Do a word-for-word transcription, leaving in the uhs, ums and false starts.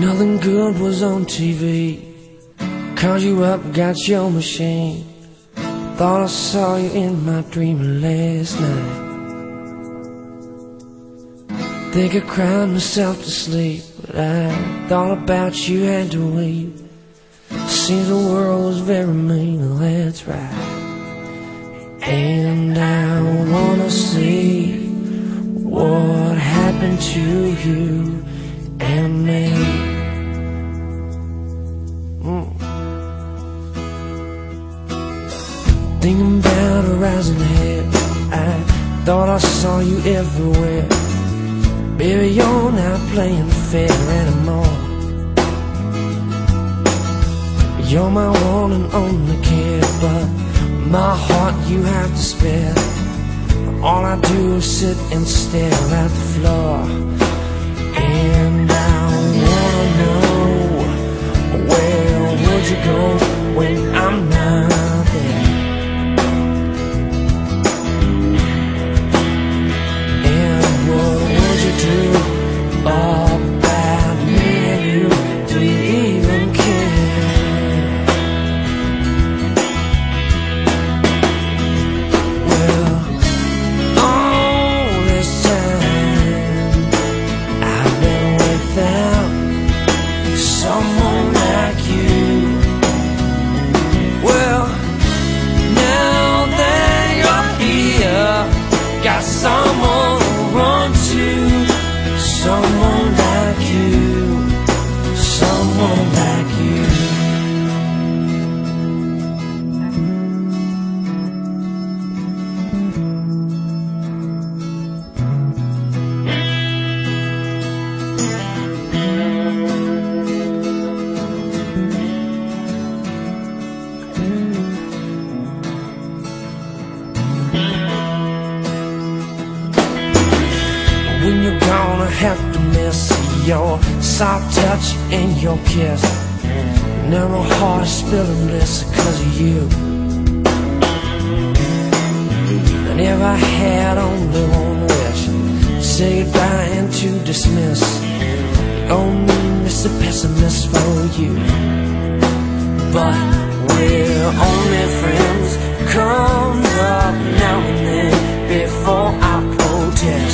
Nothing good was on T V. Called you up, got your machine. Thought I saw you in my dream last night. Think I cried myself to sleep, but I thought about you, had to weep. Seems the world was very mean, that's right. And I wanna see what happened to you and me. mm. Thinking about a rising head, I thought I saw you everywhere. Baby, you're not playing fair anymore. You're my one and only kid, but my heart you have to spare. All I do is sit and stare at the floor. And I wanna know, where would you go when I'm not there? And what would you do about me and you? Do you even care? Your soft touch and your kiss. Now my heart is spilling bliss because of you. And if I had only one wish, say goodbye and to dismiss. Oh, me, Mister Pessimist, for you. But we're only friends. Comes up now and then before I protest.